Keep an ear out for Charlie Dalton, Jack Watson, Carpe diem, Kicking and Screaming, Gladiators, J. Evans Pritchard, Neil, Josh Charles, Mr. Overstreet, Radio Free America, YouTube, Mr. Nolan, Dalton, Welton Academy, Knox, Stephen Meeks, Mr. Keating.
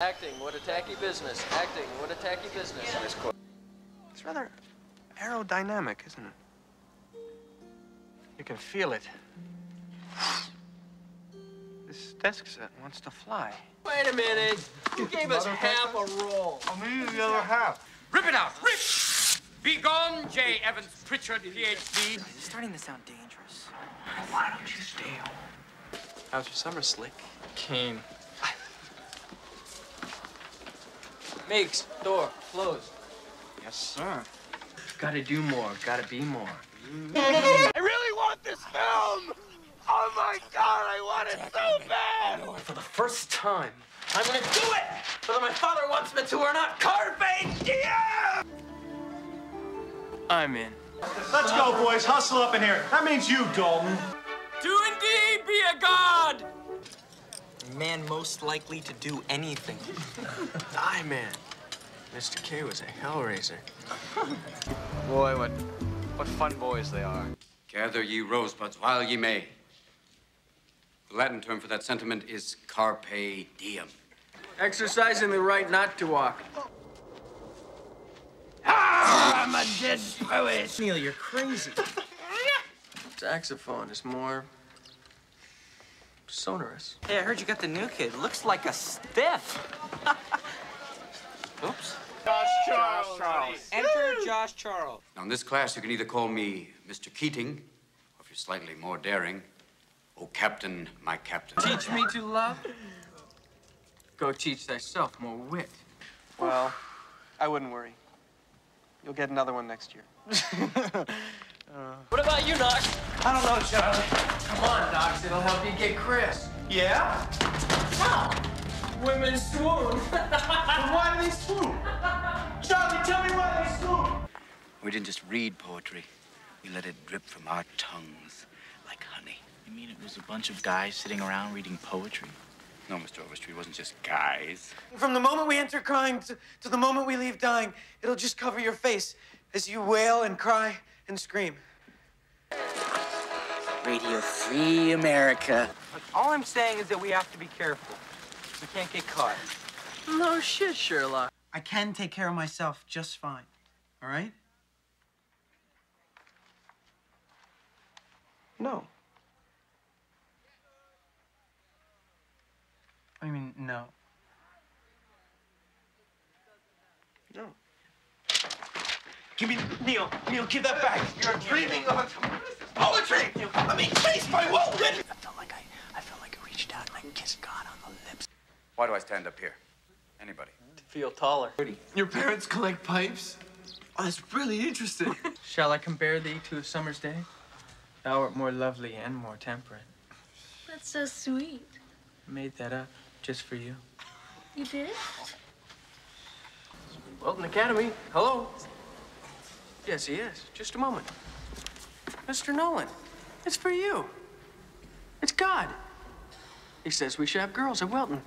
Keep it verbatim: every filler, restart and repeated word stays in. Acting, what a tacky business. Acting, what a tacky business. Yeah. It's rather aerodynamic, isn't it? You can feel it. This desk set wants to fly. Wait a minute. Who gave us half a roll? I mean, the other half. Rip it out. Rip! Be gone, J. Evans Pritchard, P H D. This is starting to sound dangerous. Why don't you stay home? How's your summer, Slick? Keen. Meeks, door closed. Yes, sir. Gotta do more, gotta be more. I really want this film! Oh my God, I want it so bad! For the first time, I'm gonna do it! Whether my father wants me to or not, Carpe diem! I'm in. Let's go, boys, hustle up in here. That means you, Dalton. Do indeed be a god! Man most likely to do anything. I man. Mister K was a hellraiser. Boy, what what fun boys they are. Gather ye rosebuds while ye may. The Latin term for that sentiment is carpe diem. Exercising the right not to walk. Ah, I'm a dead poet. Neil, you're crazy. Saxophone is more sonorous. Hey, I heard you got the new kid. Looks like a stiff. Oops. Josh Charles. Josh Charles. Enter Josh Charles. Now, in this class, you can either call me Mister Keating, or if you're slightly more daring, oh, Captain, my Captain. Teach me to love. Go teach thyself more wit. Well, I wouldn't worry. You'll get another one next year. uh... What about you, Knox? I don't know, Charlie. Come on, Knox. It'll help you get Chris. Yeah? How? Women swoon. But why do they swoon? Charlie, tell me why they swoon. We didn't just read poetry. We let it drip from our tongues like honey. You mean it was a bunch of guys sitting around reading poetry? No, Mister Overstreet, it wasn't just guys. From the moment we enter crying to, to the moment we leave dying, it'll just cover your face as you wail and cry and scream. Radio Free America. All I'm saying is that we have to be careful. We can't get caught. No shit, Sherlock. I can take care of myself just fine, all right? No. What do you mean, no? No. Give me, Neil, Neil, give that back. You're dreaming of a poetry. I mean, faced by Welton. I felt like I, I felt like I reached out and I kissed God on the lips. Why do I stand up here? Anybody? To feel taller. Your parents collect pipes? Oh, that's really interesting. Shall I compare thee to a summer's day? Thou art more lovely and more temperate. That's so sweet. I made that up just for you. You did? Welton Academy, hello. Yes, he is. Just a moment. Mister Nolan, it's for you. It's God. He says we should have girls at Welton.